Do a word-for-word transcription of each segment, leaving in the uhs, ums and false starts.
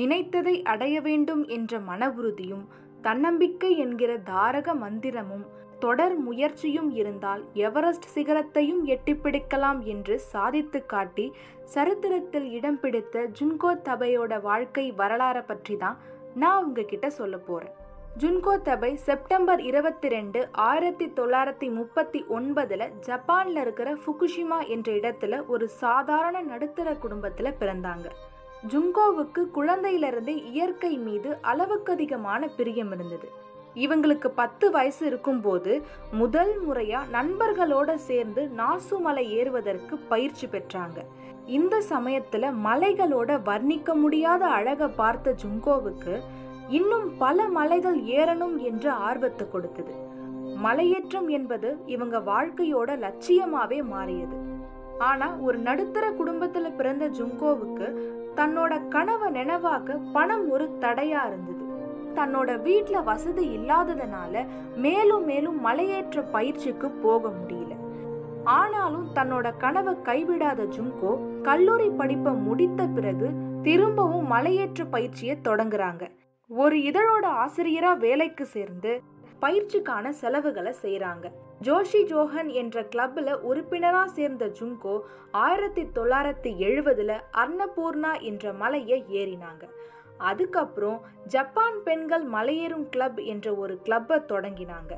நினைத்ததை அடைய வேண்டும் என்ற மன உறுதியும் தன்னம்பிக்கை என்கிற தாரக மந்திரமும் தொடர் முயற்சியும் இருந்தால் எவரெஸ்ட் சிகரத்தையும் எட்டிப்பிடிக்கலாம் என்று சாதித்து காட்டி சரித்திரத்தில் இடம் பிடித்த ஜுன்கோ தபையோட வாழ்க்கை வரலாறை பற்றி தான் நான் உங்ககிட்ட சொல்ல போகிறேன். ஜுன்கோ தபை செப்டம்பர் இருபத்தி ரெண்டு ஆயிரத்தி தொள்ளாயிரத்தி முப்பத்தி ஒன்பதுல ஜப்பானில் இருக்கிற ஃபுகுஷிமா என்ற இடத்துல ஒரு சாதாரண நடுத்தர குடும்பத்தில் பிறந்தாங்க. ஜுன்கோவுக்கு குழந்தையிலிருந்து இயற்கை மீது அளவுக்கு அதிகமான பிரியம் இருந்தது. இவங்களுக்கு பத்து வயசு இருக்கும்போது முதல் முறையாக நண்பர்களோட சேர்ந்து நாசு மலை ஏறுவதற்கு பயிற்சி பெற்றாங்க. இந்த சமயத்தில் மலைகளோட வர்ணிக்க முடியாத அழகை பார்த்த ஜுன்கோவுக்கு இன்னும் பல மலைகள் ஏறணும் என்ற ஆர்வத்தை கொடுத்தது. மலையேற்றம் என்பது இவங்க வாழ்க்கையோட லட்சியமாகவே மாறியது. ஆனால் ஒரு நடுத்தர குடும்பத்தில் பிறந்த ஜுன்கோவுக்கு தன்னோட கனவை நினைவாக்க பணம் ஒரு தடையாக இருந்தது. தன்னோட வீட்டில் வசதி இல்லாததுனால மேலும் மேலும் மலையேற்ற பயிற்சிக்கு போக முடியல. ஆனாலும் தன்னோட கனவை கைவிடாத ஜுன்கோ கல்லூரி படிப்பை முடித்த பிறகு திரும்பவும் மலையேற்ற பயிற்சியை தொடங்குறாங்க. ஒரு இதழோட ஆசிரியராக வேலைக்கு சேர்ந்து பயிற்சிக்கான செலவுகளை செய்கிறாங்க. ஜோஷி ஜோஹன் என்ற கிளப்பில் உறுப்பினராக சேர்ந்த ஜுன்கோ ஆயிரத்தி தொள்ளாயிரத்தி எழுபதுல அன்னபூர்ணா என்ற மலையை ஏறினாங்க. அதுக்கப்புறம் ஜப்பான் பெண்கள் மலையேறும் கிளப் என்ற ஒரு கிளப்பை தொடங்கினாங்க.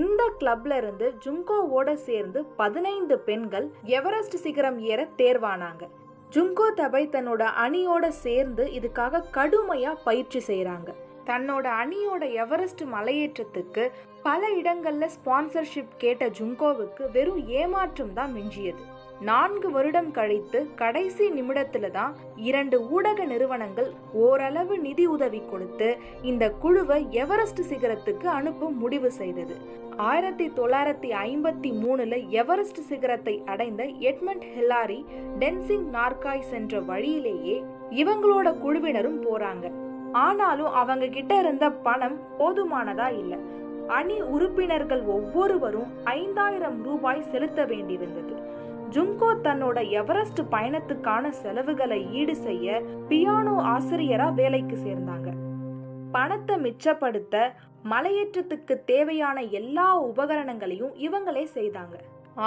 இந்த கிளப்ல இருந்து ஜுன்கோவோட சேர்ந்து பதினைந்து பெண்கள் எவரெஸ்ட் சிகரம் ஏற தேர்வானாங்க. ஜுன்கோ தபை தன்னோட அணியோட சேர்ந்து இதுக்காக கடுமையாக பயிற்சி செய்கிறாங்க. தன்னோட அணியோட எவரெஸ்ட் மலையேற்றத்துக்கு பல இடங்களில் ஸ்பான்சர்ஷிப் கேட்ட ஜுன்கோவுக்கு வெறும் ஏமாற்றம் தான் மிஞ்சியது. நான்கு வருடம் கழித்து கடைசி நிமிடத்துல தான் இரண்டு ஊடக நிறுவனங்கள் ஓரளவு நிதி உதவி கொடுத்து இந்த குழுவை எவரெஸ்ட் சிகரத்துக்கு அனுப்ப முடிவு செய்தது. ஆயிரத்தி தொள்ளாயிரத்தி ஐம்பத்தி மூணுல எவரெஸ்ட் சிகரத்தை அடைந்த எட்மண்ட் ஹில்லாரி டென்சிங் நார்காய் சென்ற வழியிலேயே இவங்களோட குழுவினரும் போறாங்க. ஆனாலும் அவங்க கிட்ட இருந்த பணம் போதுமானதா இல்லை. அணி உறுப்பினர்கள் ஒவ்வொருவரும் ஐந்தாயிரம் ரூபாய் செலுத்த வேண்டியிருந்தது. ஜுன்கோ தன்னோட எவரெஸ்ட் பயணத்துக்கான செலவுகளை ஈடு செய்ய பியானோ ஆசிரியரா வேலைக்கு சேர்ந்தாங்க. பணத்தை மிச்சப்படுத்த மலையேற்றத்துக்கு தேவையான எல்லா உபகரணங்களையும் இவங்களே செய்தாங்க.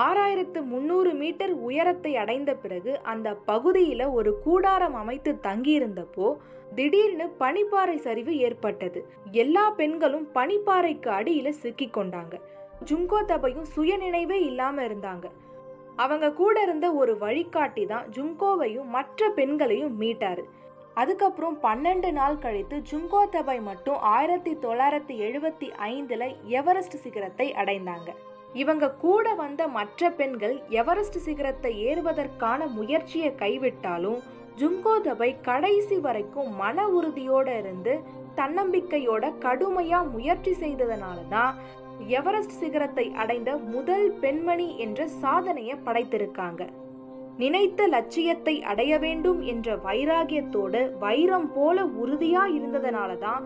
ஆறாயிரத்து முந்நூறு மீட்டர் உயரத்தை அடைந்த பிறகு அந்த பகுதியில் ஒரு கூடாரம் அமைத்து தங்கியிருந்தப்போ திடீர்னு பனிப்பாறை சரிவு ஏற்பட்டது. எல்லா பெண்களும் பனிப்பாறைக்கு அடியில் சிக்கி கொண்டாங்க. ஜுன்கோ தபையும் சுயநினைவே இல்லாமல் இருந்தாங்க. அவங்க கூட இருந்த ஒரு வழிகாட்டி தான் ஜுன்கோவையும் மற்ற பெண்களையும் மீட்டார். அதுக்கப்புறம் பன்னெண்டு நாள் கழித்து ஜுன்கோ தபை மட்டும் ஆயிரத்தி தொள்ளாயிரத்தி எழுபத்தி ஐந்தில் எவரெஸ்ட் சிகரத்தை அடைந்தாங்க. இவங்க கூட வந்த மற்ற பெண்கள் எவரெஸ்ட் சிகரத்தை ஏறுவதற்கான முயற்சியை கைவிட்டாலும் ஜுன்கோ தபை கடைசி வரைக்கும் மன உறுதியோடு இருந்து தன்னம்பிக்கையோட கடுமையாக முயற்சி செய்ததுனால தான் எவரெஸ்ட் சிகரத்தை அடைந்த முதல் பெண்மணி என்ற சாதனையை படைத்திருக்காங்க. நினைத்த லட்சியத்தை அடைய வேண்டும் என்ற வைராகியத்தோடு வைரம் போல உறுதியா இருந்ததனால தான்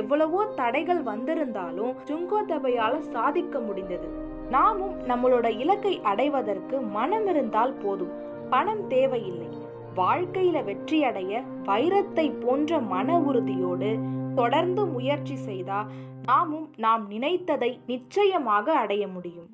எவ்வளவோ தடைகள் வந்திருந்தாலும் ஜுன்கோ தபையால சாதிக்க முடிந்தது. நாமும் நம்மளோட இலக்கை அடைவதற்கு மனம் இருந்தால் போதும், பணம் தேவையில்லை. வாழ்க்கையில வெற்றி அடைய வைரத்தை போன்ற மன உறுதியோடு தொடர்ந்து முயற்சி செய்தா நாமும் நாம் நினைத்ததை நிச்சயமாக அடைய முடியும்.